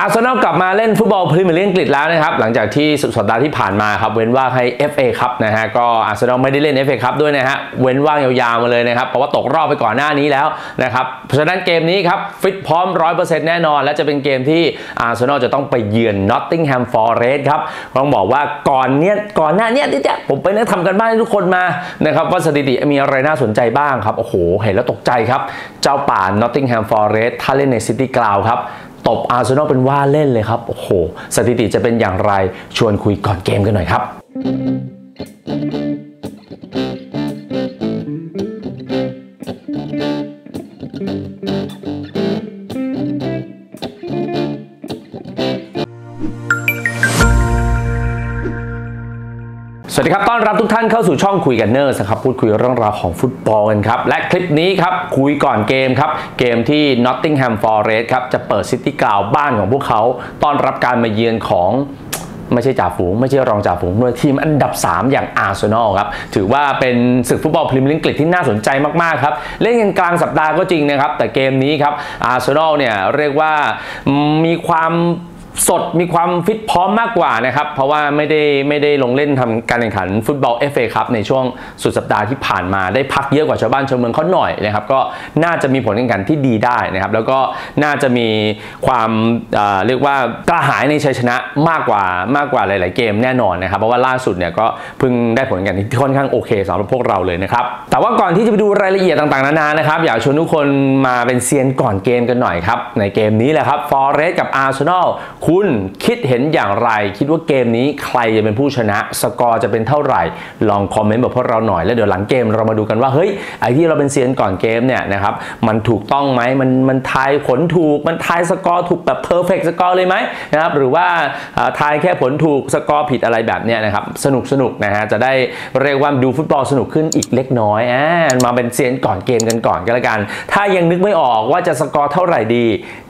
อาร์เซนอลกลับมาเล่นฟุตบอลพรีเมียร์ลีกอังกฤษแล้วนะครับหลังจากที่สุดสัปดาห์ที่ผ่านมาครับเว้นว่างให้ FA คัพนะฮะก็อาร์เซนอลไม่ได้เล่น FA คัพด้วยนะฮะเว้นว่างยาวๆมาเลยนะครับเพราะว่าตกรอบไปก่อนหน้านี้แล้วนะครับเพราะฉะนั้นเกมนี้ครับฟิตพร้อม 100% แน่นอนและจะเป็นเกมที่อาร์เซนอลจะต้องไปเยือน Nottingham Forest ครับต้องบอกว่าก่อนหน้านี้ที่ผมไปนั่งทำกันบ้านทุกคนมานะครับว่าสถิติมีอะไรน่าสนใจบ้างครับโอ้โหเห็นแล้วตกใจครับเจ้าป่า Nottingham Forest ถ้าเล่นในซิตี้กราวด์ครับตบอาร์เซนอลเป็นว่าเล่นเลยครับโอ้โหสถิติจะเป็นอย่างไรชวนคุยก่อนเกมกันหน่อยครับสวัสดีครับต้อนรับทุกท่านเข้าสู่ช่องคุยกันเนอร์นะครับพูดคุยเรื่องราวของฟุตบอลกันครับและคลิปนี้ครับคุยก่อนเกมครับเกมที่ Nottingham Forest ครับจะเปิดซิตี้กราวด์บ้านของพวกเขาต้อนรับการมาเยือนของไม่ใช่จ่าฝูงไม่ใช่รองจ่าฝูงด้วยทีมอันดับ3อย่างอาร์เซนอลครับถือว่าเป็นศึกฟุตบอลพรีเมียร์ลีกอังกฤษที่น่าสนใจมากๆครับเล่นกันกลางสัปดาห์ก็จริงนะครับแต่เกมนี้ครับอาร์เซนอลเนี่ยเรียกว่ามีความสดมีความฟิตพร้อมมากกว่านะครับเพราะว่าไม่ได้ลงเล่นทำการแข่งขันฟุตบอล FA คัพในช่วงสุดสัปดาห์ที่ผ่านมาได้พักเยอะกว่าชาวบ้านชาวเมืองเขาหน่อยนะครับก็น่าจะมีผลแข่งขันที่ดีได้นะครับแล้วก็น่าจะมีความเรียกว่ากระหายในชัยชนะมากกว่าหลายๆเกมแน่นอนนะครับเพราะว่าล่าสุดเนี่ยก็เพิ่งได้ผลแข่งขันที่ค่อนข้างโอเคสำหรับพวกเราเลยนะครับแต่ว่าก่อนที่จะไปดูรายละเอียดต่างๆนานานะครับอยากชวนทุกคนมาเป็นเซียนก่อนเกมกันหน่อยครับในเกมนี้แหละครับฟอเรสต์กับอาร์เซนอลคุณคิดเห็นอย่างไรคิดว่าเกมนี้ใครจะเป็นผู้ชนะสกอร์จะเป็นเท่าไหร่ลองคอมเมนต์บอกพวกเราหน่อยแล้วเดี๋ยวหลังเกมเรามาดูกันว่าเฮ้ยไอ้ที่เราเป็นเซียนก่อนเกมเนี่ยนะครับมันถูกต้องไหมมันทายผลถูกมันทายสกอร์ถูกแบบเพอร์เฟกต์สกอร์เลยไหมนะครับหรือว่าทายแค่ผลถูกสกอร์ผิดอะไรแบบเนี้ยนะครับสนุกนะฮะจะได้เรียกว่าดูฟุตบอลสนุกขึ้นอีกเล็กน้อยมาเป็นเซียนก่อนเกมกันก่อนก็แล้วกันถ้ายังนึกไม่ออกว่าจะสกอร์เท่าไหร่ดี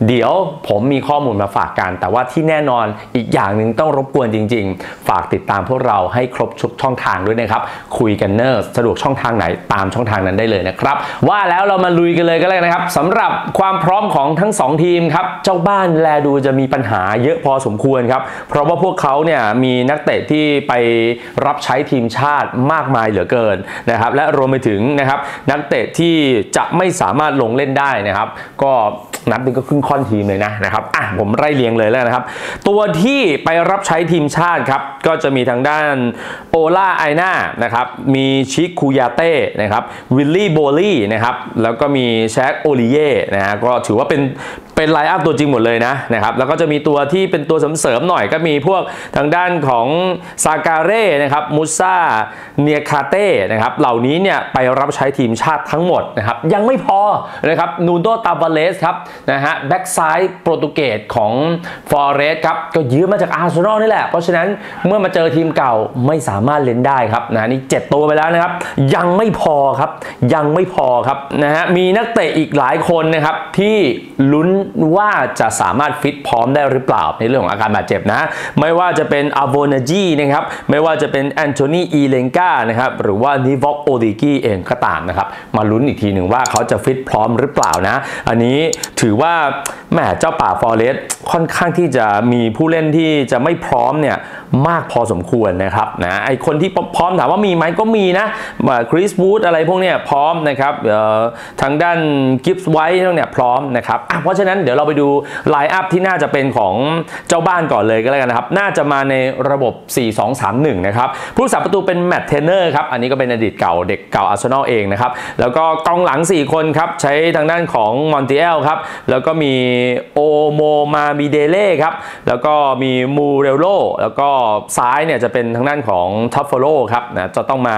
เดี๋ยวผมมีข้อมูลมาฝากกันแต่ว่าที่แน่นอนอีกอย่างหนึ่งต้องรบกวนจริงๆฝากติดตามพวกเราให้ครบทุกช่องทางด้วยนะครับคุยกันเนอร์สะดวกช่องทางไหนตามช่องทางนั้นได้เลยนะครับว่าแล้วเรามาลุยกันเลยก็แล้วนะครับสำหรับความพร้อมของทั้ง2ทีมครับเจ้าบ้านแลดูจะมีปัญหาเยอะพอสมควรครับเพราะว่าพวกเขาเนี่ยมีนักเตะที่ไปรับใช้ทีมชาติมากมายเหลือเกินนะครับและรวมไปถึงนะครับนักเตะที่จะไม่สามารถลงเล่นได้นะครับก็นับเป็นก็ครึ่งค่อนทีมเลยนะครับผมไล่เรียงเลยแล้วนะครับตัวที่ไปรับใช้ทีมชาติครับก็จะมีทางด้านโอล่าไอน่านะครับมีชิคคูยาเต้นะครับวิลลี่โบลี่นะครับแล้วก็มีแชคโอลิเย่นะฮะก็ถือว่าเป็นไลน์อัพตัวจริงหมดเลยนะครับแล้วก็จะมีตัวที่เป็นตัวเสริมๆหน่อยก็มีพวกทางด้านของซาการเร่นะครับมูซาเนียคาเต้นะครับเหล่านี้เนี่ยไปรับใช้ทีมชาติทั้งหมดนะครับยังไม่พอนะครับนูโดตาบาเลสครับนะฮะแบ็กซ้ายโปรตุเกสของฟอเรสต์ครับก็ยืมมาจากอาร์เซนอลนี่แหละเพราะฉะนั้นเมื่อมาเจอทีมเก่าไม่สามารถเล่นได้ครับนะนี่7ตัวไปแล้วนะครับยังไม่พอครับนะฮะมีนักเตะอีกหลายคนนะครับที่ลุ้นว่าจะสามารถฟิตพร้อมได้หรือเปล่าในเรื่องของอาการบาดเจ็บนะไม่ว่าจะเป็นอาโวนาจีนะครับไม่ว่าจะเป็นแอนโทนีอีเลงกานะครับหรือว่านิวอกโอดิกี้เองก็ตามนะครับมาลุ้นอีกทีหนึ่งว่าเขาจะฟิตพร้อมหรือเปล่านะอันนี้ถือว่าแหมเจ้าป่าฟอเรสต์ค่อนข้างที่จะมีผู้เล่นที่จะไม่พร้อมเนี่ยมากพอสมควรนะครับนะไอคนที่พร้อมถามว่ามีไหมก็มีนะคริสวูดอะไรพวกเนี้ยพร้อมนะครับทางด้านกิฟส์ไวท์เนี่ยพร้อมนะครับเพราะฉะนั้นเดี๋ยวเราไปดูไลน์อัพที่น่าจะเป็นของเจ้าบ้านก่อนเลยก็แล้วกันนะครับน่าจะมาในระบบ 4-2-3-1 นะครับผู้รักษาประตูเป็นแมตต์เทนเนอร์ครับอันนี้ก็เป็นอดีตเก่าเด็กเก่าอาร์เซนอลเองนะครับแล้วก็กองหลัง4คนครับใช้ทางด้านของมอนติเอลครับแล้วก็มีโอโมมาบิเดเล่ครับแล้วก็มีมูเรลโลแล้วก็ซ้ายเนี่ยจะเป็นทางด้านของทัฟเฟโลครับนะจะต้องมา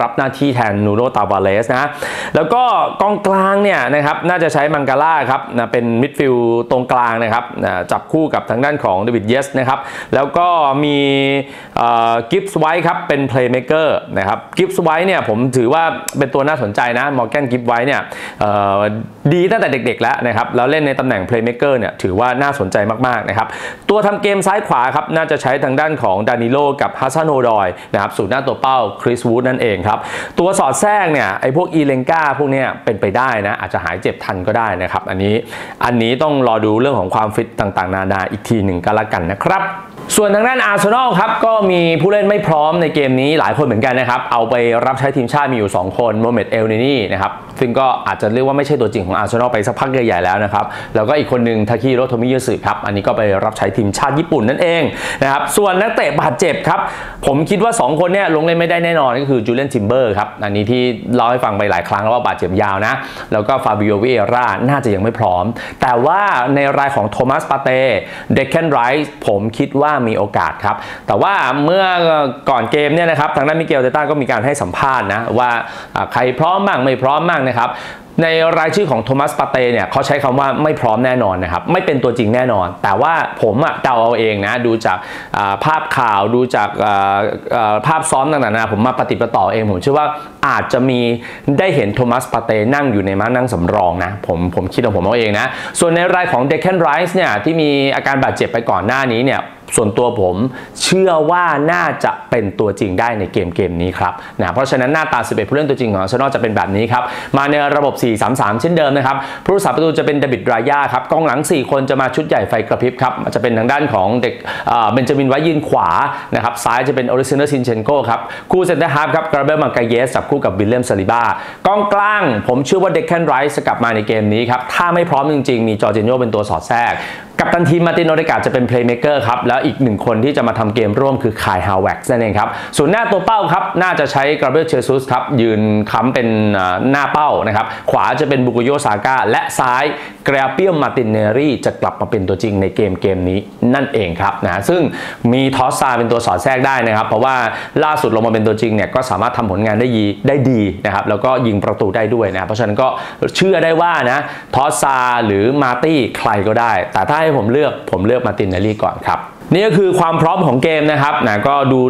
รับหน้าที่แทนนูโรตาบาเลสนะแล้วก็กองกลางเนี่ยนะครับน่าจะใช้มังกาล่าครับนะเป็นมิดฟิลด์ตรงกลางนะครับจับคู่กับทางด้านของเดวิดเยสนะครับแล้วก็มีกิฟส์ไวท์ครับเป็นเพลย์เมเกอร์นะครับกิฟส์ไวท์เนี่ยผมถือว่าเป็นตัวน่าสนใจนะมอร์แกนกิฟส์ไวท์เนี่ยดีตั้งแต่เด็กๆแล้วนะครับแล้วเล่นในตำแหน่งเพลย์เมเกอร์เนี่ยถือว่าน่าสนใจมากๆนะครับตัวทำเกมซ้ายขวาครับน่าจะใช้ทางด้าน ของดานิโลกับฮัสซันโอดอยนะครับสู่หน้าตัวเป้าคริสวูดนั่นเองครับตัวสอดแทรกเนี่ยไอ้พวกอีเลงกาพวกนี้เป็นไปได้นะอาจจะหายเจ็บทันก็ได้นะครับอันนี้ต้องรอดูเรื่องของความฟิตต่างๆนานาอีกทีหนึ่งก็แล้วกันนะครับส่วนทางด้านอาร์เซนอลครับก็มีผู้เล่นไม่พร้อมในเกมนี้หลายคนเหมือนกันนะครับเอาไปรับใช้ทีมชาติมีอยู่2คนโมเมตเอลนีนี่นะครับซึ่งก็อาจจะเรียกว่าไม่ใช่ตัวจริงของอาร์เซนอลไปสักพักใหญ่ๆแล้วนะครับแล้วก็อีกคนหนึ่งทาคิโรโทมิยูสึครับอันนี้ก็ไปรับใช้ทีมชาติญี่ปุ่นนั่นเองนะครับส่วนนักเตะบาดเจ็บครับผมคิดว่า2คนเนี่ยลงเล่นไม่ได้แน่นอนก็คือจูเลียนทิมเบอร์ครับอันนี้ที่เล่าให้ฟังไปหลายครั้งแล้วว่าบาดเจ็บยาวนะแล้วก็ฟาบิโอวิเอร่าน่าจะยังไม่พร้อมแต่ว่าในรายของโทมัสปาเต้เดคแคนไรส์ผมคิดว่ามีโอกาสครับแต่ว่าเมื่อก่อนเกมเนี่ยนะครับทางด้านมิเกล เตต้าก็มีการให้สัมภาษณ์นะว่าใครพร้อมบ้างไม่พร้อมบ้างนะครับในรายชื่อของโทมัสปาเต้เนี่ยเขาใช้คำว่าไม่พร้อมแน่นอนนะครับไม่เป็นตัวจริงแน่นอนแต่ว่าผมเดาเอาเองนะดูจากภาพข่าวดูจากภาพซ้อมต่างๆนะผมมาปฏิบัติต่อเองผมเชื่อว่าอาจจะมีได้เห็นโทมัสปาเต้นั่งอยู่ในม้านั่งสำรองนะผมคิดของผมเอาเองนะส่วนในรายของเดคแคนไรส์เนี่ยที่มีอาการบาดเจ็บไปก่อนหน้านี้เนี่ยส่วนตัวผมเชื่อว่าน่าจะเป็นตัวจริงได้ในเกมนี้ครับนะเพราะฉะนั้นหน้าตา11ผู้เล่นตัวจริงของอาร์เซนอลจะเป็นแบบนี้ครับมาในระบบ 4-3-3 เช่นเดิมนะครับผู้รักษาประตูจะเป็นเดวิด ราย่าครับกองหลัง4คนจะมาชุดใหญ่ไฟกระพริบครับจะเป็นทางด้านของเด็กเบนจามินไว้ยืนขวานะครับซ้ายจะเป็นออลิเซเนอร์ซินเชนโกครับคู่เซนเตอร์ฮาฟครับกราเบล มังกาเยสจับคู่กับวิลเลียม ซาลิบากองกลางผมเชื่อว่าเดคแคนไรส์จะกลับมาในเกมนี้ครับถ้าไม่พร้อมจริงๆมีจอร์จินโญ่เป็นตัวสอดแทรกกัปตันทีมมาร์ติน โอเดการ์ดจะเป็นเพลย์เมคเกอร์ครับแล้วอีกหนึ่งคนที่จะมาทำเกมร่วมคือคายฮาวแว็กซ์นั่นเองครับส่วนหน้าตัวเป้าครับน่าจะใช้กราเบรียล เชซุสครับยืนค้ำเป็นหน้าเป้านะครับขวาจะเป็นบุกุโย ซาก้าและซ้ายแกรเปียม มาร์ตินเนรี่จะกลับมาเป็นตัวจริงในเกมนี้นั่นเองครับนะซึ่งมีทอสซาเป็นตัวสอดแทรกได้นะครับเพราะว่าล่าสุดลงมาเป็นตัวจริงเนี่ยก็สามารถทำผลงานได้ดีนะครับแล้วก็ยิงประตูได้ด้วยนะเพราะฉะนั้นก็เชื่อได้ว่านะทอสซาหรือมาร์ตี้ใครก็ได้แต่ถ้าให้ผมเลือกมาร์ตินเนลลี่ก่อนครับนี่ก็คือความพร้อมของเกมนะครับนะก็ดู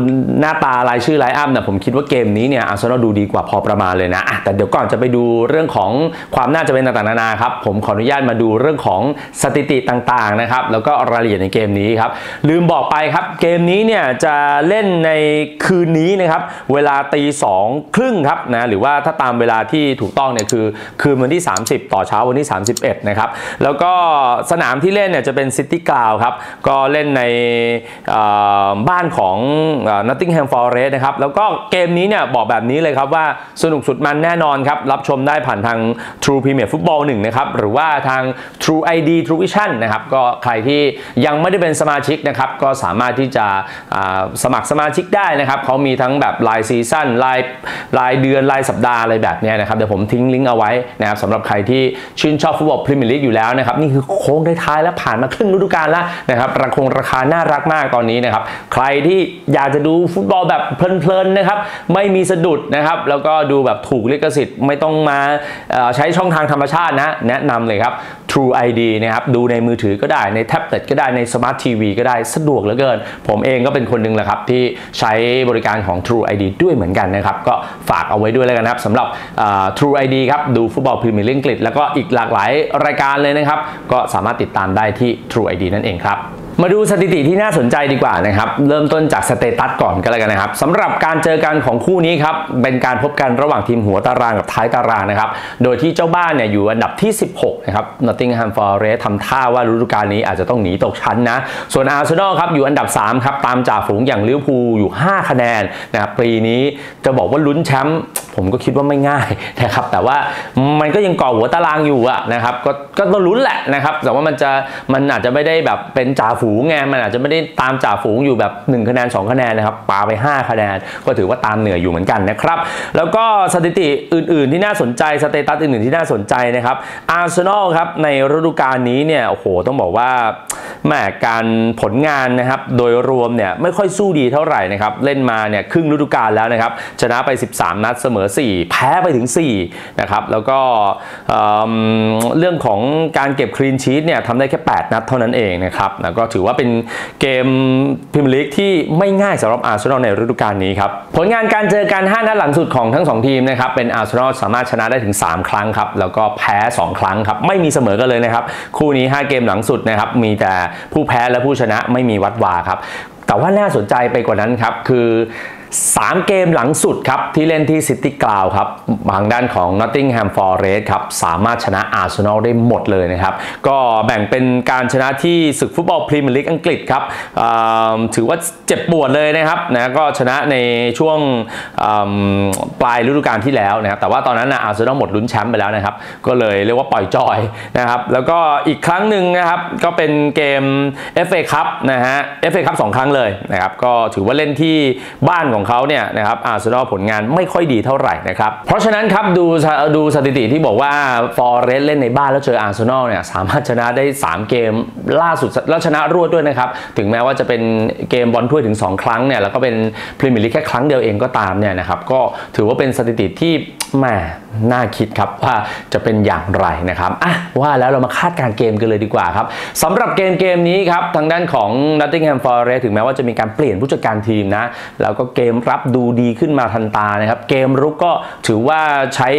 หน้าตารายชื่อไลน์อัพนะผมคิดว่าเกมนี้เนี่ยอาร์เซนอลดูดีกว่าพอประมาณเลยนะแต่เดี๋ยวก่อนจะไปดูเรื่องของความน่าจะเป็นต่างๆนานาครับผมขออนุญาตมาดูเรื่องของสถิติต่างๆนะครับแล้วก็รายละเอียดในเกมนี้ครับลืมบอกไปครับเกมนี้เนี่ยจะเล่นในคืนนี้นะครับเวลา 02:30 ครับนะหรือว่าถ้าตามเวลาที่ถูกต้องเนี่ยคือคืนวันที่30ต่อเช้าวันที่31นะครับแล้วก็สนามที่เล่นเนี่ยจะเป็นซิตี้กราวด์ครับก็เล่นในบ้านของ Nottingham Forest นะครับแล้วก็เกมนี้เนี่ยบอกแบบนี้เลยครับว่าสนุกสุดมันแน่นอนครับรับชมได้ผ่านทาง True Premier Football 1 นะครับหรือว่าทาง True ID True Vision นะครับก็ใครที่ยังไม่ได้เป็นสมาชิกนะครับก็สามารถที่จะสมัครสมาชิกได้นะครับเขามีทั้งแบบรายซีซั่นรายเดือนรายสัปดาห์อะไรแบบนี้นะครับเดี๋ยวผมทิ้งลิงก์เอาไว้นะครับสำหรับใครที่ชื่นชอบฟุตบอลพรีเมียร์ลีกอยู่แล้วนะครับนี่คือโค้งท้ายๆแล้วผ่านมาครึ่งฤดูกาลแล้วนะครับราคาน่ารักมากตอนนี้นะครับใครที่อยากจะดูฟุตบอลแบบเพลินๆนะครับไม่มีสะดุดนะครับแล้วก็ดูแบบถูกลิขสิทธิ์ไม่ต้องมาใช้ช่องทางธรรมชาตินะแนะนำเลยครับ True ID นะครับดูในมือถือก็ได้ในแท็บเล็ตก็ได้ในสมาร์ททีวีก็ได้สะดวกเหลือเกินผมเองก็เป็นคนหนึ่งแหละครับที่ใช้บริการของ True ID ด้วยเหมือนกันนะครับก็ฝากเอาไว้ด้วยแล้วกันครับสำหรับ True ID ครับดูฟุตบอลพรีเมียร์ลีกอังกฤษแล้วก็อีกหลากหลายรายการเลยนะครับก็สามารถติดตามได้ที่ True ID นั่นเองครับมาดูสถิติที่น่าสนใจดีกว่านะครับเริ่มต้นจากสเตตัสก่อนก็แล้วกันนะครับสำหรับการเจอกันของคู่นี้ครับเป็นการพบกันระหว่างทีมหัวตารางกับท้ายตารางนะครับโดยที่เจ้าบ้านเนี่ยอยู่อันดับที่16นะครับ Nottingham Forest ทำท่าว่าฤดูกาลนี้อาจจะต้องหนีตกชั้นนะส่วนอาร์เซนอลครับอยู่อันดับ3ครับตามจ่าฝูงอย่างลิเวอร์พูลอยู่5คะแนนนะครับปีนี้จะบอกว่าลุ้นแชมป์ผมก็คิดว่าไม่ง่ายนะครับแต่ว่ามันก็ยังเกาะหัวตารางอยู่อะนะครับก็ต้องลุ้นแหละนะครับแต่ว่ามันอาจจะไม่ได้แบบเป็นจ่าฝูงไงมันอาจจะไม่ได้ตามจ่าฝูงอยู่แบบ1คะแนน2คะแนนนะครับปาไป5คะแนนก็ถือว่าตามเหนืออยู่เหมือนกันนะครับแล้วก็สถิติอื่นๆที่น่าสนใจสเตตัสอื่นๆที่น่าสนใจนะครับอาร์เซนอลครับในฤดูกาลนี้เนี่ยโอ้โหต้องบอกว่าแม้การผลงานนะครับโดยรวมเนี่ยไม่ค่อยสู้ดีเท่าไหร่นะครับเล่นมาเนี่ยครึ่งฤดูกาลแล้วนะครับชนะไป13นัดเสมอ4แพ้ไปถึง4นะครับแล้วก็เรื่องของการเก็บคลีนชีทเนี่ยทำได้แค่8นัดเท่านั้นเองนะครับแล้วก็ถือว่าเป็นเกมพรีเมียร์ลีกที่ไม่ง่ายสำหรับอาร์เซนอลในฤดูกาลนี้ครับผลงานการเจอกัน5นัดหลังสุดของทั้ง2ทีมนะครับเป็นอาร์เซนอลสามารถชนะได้ถึง3ครั้งครับแล้วก็แพ้2ครั้งครับไม่มีเสมอกันเลยนะครับคู่นี้5เกมหลังสุดนะครับมีแต่ผู้แพ้และผู้ชนะไม่มีวัดวาครับ แต่ว่าน่าสนใจไปกว่านั้นครับคือ3 เกมหลังสุดครับที่เล่นที่ซิตี้กราวด์ครับทางด้านของ Nottingham Forest ครับสามารถชนะอาร์เซนอลได้หมดเลยนะครับก็แบ่งเป็นการชนะที่ศึกฟุตบอลพรีเมียร์ลีกอังกฤษครับถือว่าเจ็บปวดเลยนะครับนะก็ชนะในช่วงปลายฤดูกาลที่แล้วนะครับแต่ว่าตอนนั้นอาร์เซนอลหมดลุ้นแชมป์ไปแล้วนะครับก็เลยเรียกว่าปล่อยจอยนะครับแล้วก็อีกครั้งหนึ่งนะครับก็เป็นเกม FA Cup นะฮะ FA Cup 2 ครั้งเลยนะครับก็ถือว่าเล่นที่บ้านของเขาเนี่ยนะครับอาร์เซนอลผลงานไม่ค่อยดีเท่าไหร่นะครับเพราะฉะนั้นครับดูสถิติที่บอกว่าฟอเรสต์เล่นในบ้านแล้วเจออาร์เซนอลเนี่ยสามารถชนะได้3 เกมล่าสุดแล้วชนะรวดด้วยนะครับถึงแม้ว่าจะเป็นเกมบอลถ้วยถึง2 ครั้งเนี่ยแล้วก็เป็นพรีเมียร์ลีกแค่ครั้งเดียวเองก็ตามเนี่ยนะครับก็ถือว่าเป็นสถิติที่แหมน่าคิดครับว่าจะเป็นอย่างไรนะครับอ่ะว่าแล้วเรามาคาดการเกมกันเลยดีกว่าครับสำหรับเกมนี้ครับทางด้านของ Nottingham Forest ถึงแม้ว่าจะมีการเปลี่ยนผู้จัดการทีมนะแล้วก็เกมรับดูดีขึ้นมาทันตานะครับเกมรุกก็ถือว่าใช้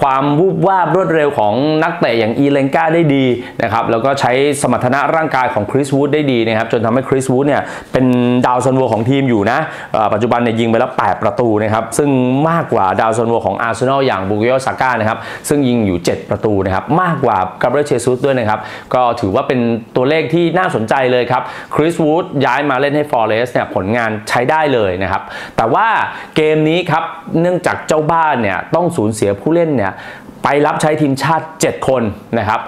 ความวูบวาบรวดเร็วของนักเตะอย่างอีเลนกาได้ดีนะครับแล้วก็ใช้สมรรถนะร่างกายของคริสวูดได้ดีนะครับจนทำให้คริสวูดเนี่ยเป็นดาวซันโวของทีมอยู่นะปัจจุบันเนี่ยยิงไปแล้ว8 ประตูนะครับซึ่งมากกว่าดาวซันโวของอาร์เซนอลอย่างบุกิโอซาก้านะครับซึ่งยิงอยู่7 ประตูนะครับมากกว่ากาเบรียล เชซุสด้วยนะครับก็ถือว่าเป็นตัวเลขที่น่าสนใจเลยครับคริสวูดย้ายมาเล่นให้ฟอเรสต์เนี่ยผลงานใช้ได้เลยนะครับแต่ว่าเกมนี้ครับเนื่องจากเจ้าบ้านเนี่ยต้องสูญเสียผู้เล่นเนี่ยไปรับใช้ทีมชาติ7 คนนะครับ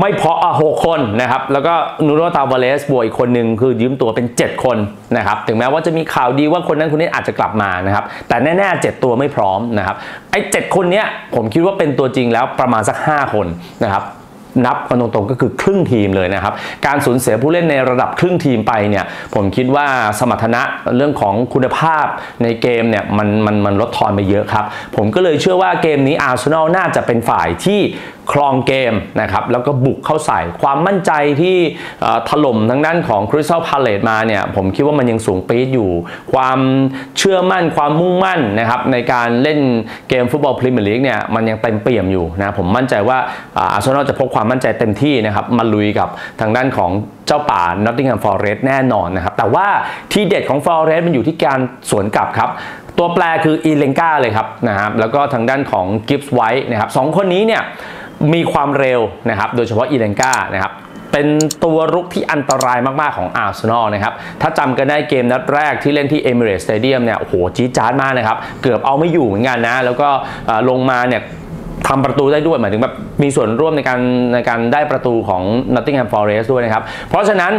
ไม่พอ6 คนนะครับแล้วก็นูโน ตาเวเลสบวกอีกคนหนึ่งคือยืมตัวเป็น7 คนนะครับถึงแม้ว่าจะมีข่าวดีว่าคนนั้นคนนี้อาจจะกลับมานะครับแต่แน่ๆ7 ตัวไม่พร้อมนะครับไอ้7 คนเนี้ยผมคิดว่าเป็นตัวจริงแล้วประมาณสัก5 คนนะครับนับกันตรงๆก็คือครึ่งทีมเลยนะครับการสูญเสียผู้เล่นในระดับครึ่งทีมไปเนี่ยผมคิดว่าสมรรถนะเรื่องของคุณภาพในเกมเนี่ยมันลดทอนไปเยอะครับผมก็เลยเชื่อว่าเกมนี้อาร์เซนอลน่าจะเป็นฝ่ายที่ครองเกมนะครับแล้วก็บุกเข้าใส่ความมั่นใจที่ถล่มทางด้านของคริสตัลพาเลซมาเนี่ยผมคิดว่ามันยังสูงปี๊ดอยู่ความเชื่อมั่นความมุ่งมั่นนะครับในการเล่นเกมฟุตบอลพรีเมียร์ลีกเนี่ยมันยังเต็มเปี่ยมอยู่นะผมมั่นใจว่าอาร์เซนอลจะพกความมั่นใจเต็มที่นะครับมาลุยกับทางด้านของเจ้าป่า Nottingham Forest แน่นอนนะครับแต่ว่าทีเด็ดของ Forest มันอยู่ที่การสวนกลับครับตัวแปรคืออีเลนกาเลยครับนะครับแล้วก็ทางด้านของกิฟส์ไวท์นะครับ2คนนี้เนี่ยมีความเร็วนะครับโดยเฉพาะอีเลนกานะครับเป็นตัวรุกที่อันตรายมากๆของอาร์เซนอลนะครับถ้าจำกันได้เกมนัดแรกที่เล่นที่เอมิเรตส์สเตเดียมเนี่ยโอ้โหจี๊ดจ๊าดมากนะครับเกือบเอาไม่อยู่เหมือนกันนะแล้วก็ลงมาเนี่ยทำประตูได้ด้วยหมายถึงแบบมีส่วนร่วมในการได้ประตูของ Nottingham Forest ด้วยนะครับเพราะฉะนั้น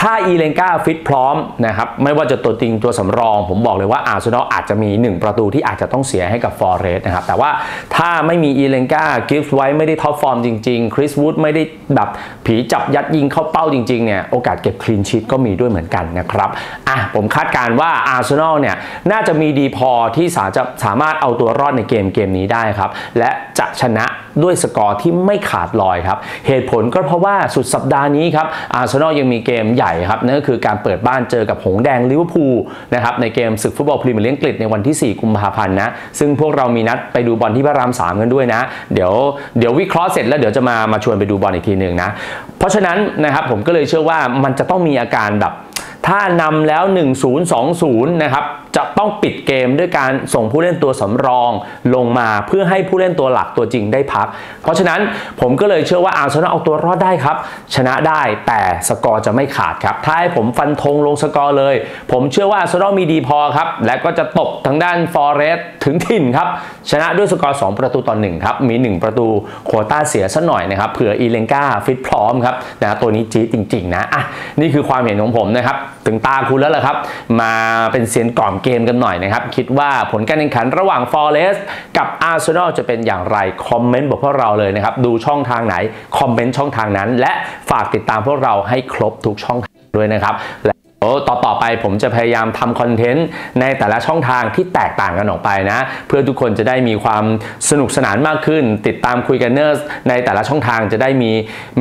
ถ้าอีเลนกาฟิตพร้อมนะครับไม่ว่าจะตัวจริงตัวสำรองผมบอกเลยว่าอาร์เซนอลอาจจะมี1 ประตูที่อาจจะต้องเสียให้กับ Forest นะครับแต่ว่าถ้าไม่มีอีเลนกากิฟส์ไว้ไม่ได้ท็อปฟอร์มจริงๆคริสวูดไม่ได้แบบผีจับยัดยิงเข้าเป้าจริงๆเนี่ยโอกาสเก็บคลีนชีทก็มีด้วยเหมือนกันนะครับอ่ะผมคาดการณ์ว่าอาร์เซนอลเนี่ยน่าจะมีดีพอที่จะสามารถเอาตัวรอดในเกมนี้ได้ครับและจะชนะด้วยสกอร์ที่ไม่ขาดลอยครับเหตุผลก็เพราะว่าสุดสัปดาห์นี้ครับอาร์เซนอลยังมีเกมใหญ่ครับนั่นก็คือการเปิดบ้านเจอกับหงส์แดงลิเวอร์พูลนะครับในเกมศึกฟุตบอลพรีเมียร์ลีกอังกฤษในวันที่4 กุมภาพันธ์นะซึ่งพวกเรามีนัดไปดูบอลที่พระราม3กันด้วยนะเดี๋ยววิเคราะห์เสร็จแล้วเดี๋ยวจะมาชวนไปดูบอลอีกทีหนึ่งนะเพราะฉะนั้นนะครับผมก็เลยเชื่อว่ามันจะต้องมีอาการแบบถ้านำแล้ว 1-0 2-0 นะครับจะต้องปิดเกมด้วยการส่งผู้เล่นตัวสำรองลงมาเพื่อให้ผู้เล่นตัวหลักตัวจริงได้พักเพราะฉะนั้นผมก็เลยเชื่อว่าอาร์เซนอลเอาตัวรอดได้ครับชนะได้แต่สกอร์จะไม่ขาดครับถ้าให้ผมฟันธงลงสกอร์เลยผมเชื่อว่าอาร์เซนอลมีดีพอครับและก็จะตบทางด้านฟอเรสต์ถึงถิ่นครับชนะด้วยสกอร์2 ประตูต่อ 1ครับมี1 ประตูโควต้าเสียซะหน่อยนะครับเผื่ออีเลนกาฟิตพร้อมครับนะตัวนี้จี๊ดจริงๆนะอ่ะนี่คือความเห็นของผมนะครับถึงตาคุณแล้วล่ะครับมาเป็นเซียนกล่อมเกมกันหน่อยนะครับคิดว่าผลการแข่งขันระหว่าง Forest กับ Arsenal จะเป็นอย่างไรคอมเมนต์บอกพวกเราเลยนะครับดูช่องทางไหนคอมเมนต์ช่องทางนั้นและฝากติดตามพวกเราให้ครบทุกช่องทางด้วยนะครับต่อไปผมจะพยายามทำคอนเทนต์ในแต่ละช่องทางที่แตกต่างกันออกไปนะเพื่อทุกคนจะได้มีความสนุกสนานมากขึ้นติดตามคุยกันเนอร์ในแต่ละช่องทางจะได้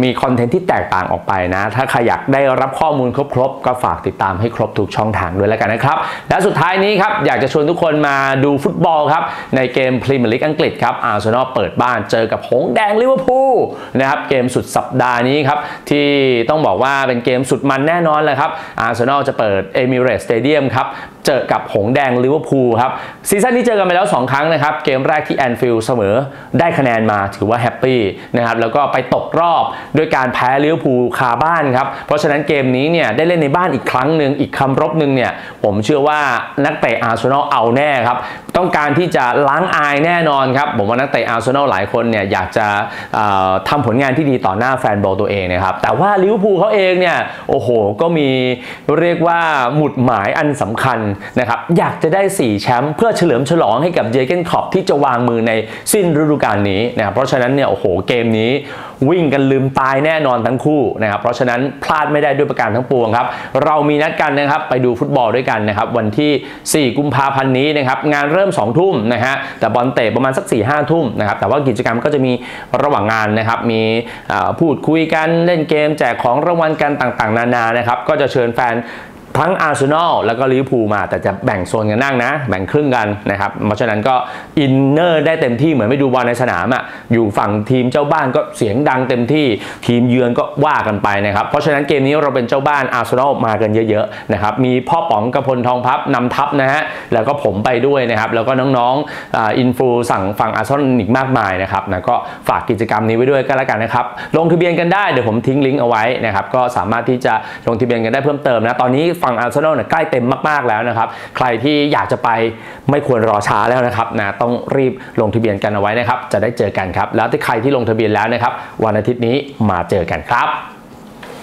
มีคอนเทนต์ที่แตกต่างออกไปนะถ้าใครอยากได้รับข้อมูลครบก็ฝากติดตามให้ครบทุกช่องทางด้วยแล้วกันนะครับและสุดท้ายนี้ครับอยากจะชวนทุกคนมาดูฟุตบอลครับในเกมพรีเมียร์ลีกอังกฤษครับอาร์เซนอลเปิดบ้านเจอกับหงส์แดงลิเวอร์พูลนะครับเกมสุดสัปดาห์นี้ครับที่ต้องบอกว่าเป็นเกมสุดมันแน่นอนเลยครับอาร์เซนอล ลจะเปิดเอมิเรตสเตเดียมครับเจอกับหงแดงลิเวอร์พูลครับซีซั่นนี้เจอกันไปแล้ว2ครั้งนะครับเกมแรกที่แอนฟิลด์เสมอได้คะแนนมาถือว่าแฮปปี้นะครับแล้วก็ไปตกรอบด้วยการแพ้ลิเวอร์พูลคาบ้านครับเพราะฉะนั้นเกมนี้เนี่ยได้เล่นในบ้านอีกครั้งหนึ่งอีกคำรบหนึ่งเนี่ยผมเชื่อว่านักเตะอาร์เซนอลเอาแน่ครับต้องการที่จะล้างอายแน่นอนครับผมว่านักเตะอาร์เซนอลหลายคนเนี่ยอยากจะทำผลงานที่ดีต่อหน้าแฟนบอลตัวเองนะครับแต่ว่าลิเวอร์พูลเขาเองเนี่ยโอ้โหก็มีเรียกว่าหมุดหมายอันสำคัญนะครับอยากจะได้4แชมป์เพื่อเฉลิมฉลองให้กับเยอร์เก้นคล็อปที่จะวางมือในสิ้นฤดูกาลนี้นะเพราะฉะนั้นเนี่ยโอ้โหเกมนี้วิ่งกันลืมตายแน่นอนทั้งคู่นะครับเพราะฉะนั้นพลาดไม่ได้ด้วยประการทั้งปวงครับเรามีนัดกันนะครับไปดูฟุตบอลด้วยกันนะครับวันที่4กุมภาพันธ์นี้นะครับงานเริ่ม 2 ทุ่มนะฮะแต่บอลเตะประมาณสัก 4-5 ทุ่มนะครับแต่ว่ากิจกรรมก็จะมีระหว่างงานนะครับมีพูดคุยกันเล่นเกมแจกของรางวัลกันต่างๆนานานะครับก็จะเชิญแฟนทั้งอาร์เซนอลแล้วก็ลิเวอร์พูลมาแต่จะแบ่งโซนกันนั่งนะแบ่งครึ่งกันนะครับเพราะฉะนั้นก็อินเนอร์ได้เต็มที่เหมือนไม่ดูบอลในสนามอ่ะอยู่ฝั่งทีมเจ้าบ้านก็เสียงดังเต็มที่ทีมเยือนก็ว่ากันไปนะครับเพราะฉะนั้นเกมนี้เราเป็นเจ้าบ้านอาร์เซนอลมากันเยอะๆนะครับมีพ่อป๋องกพลทองพับนำทัพนะฮะแล้วก็ผมไปด้วยนะครับแล้วก็น้องๆอินฟูสั่งฝั่งอาร์เซนอลอีกมากมายนะครับนะก็ฝากกิจกรรมนี้ไว้ด้วยก็แล้วกันนะครับลงทะเบียนกันได้เดี๋ยวผมทิ้งลิงก์เอาไว้นะครับก็สามารถที่จะลงทะเบียนกันได้เพิ่มเติมนะตอนนี้ฝั่งอาร์เซนอลเนี่ยใกล้เต็มมากๆแล้วนะครับใครที่อยากจะไปไม่ควรรอช้าแล้วนะครับนะต้องรีบลงทะเบียนกันเอาไว้นะครับจะได้เจอกันครับแล้วที่ใครที่ลงทะเบียนแล้วนะครับวันอาทิตย์นี้มาเจอกันครับ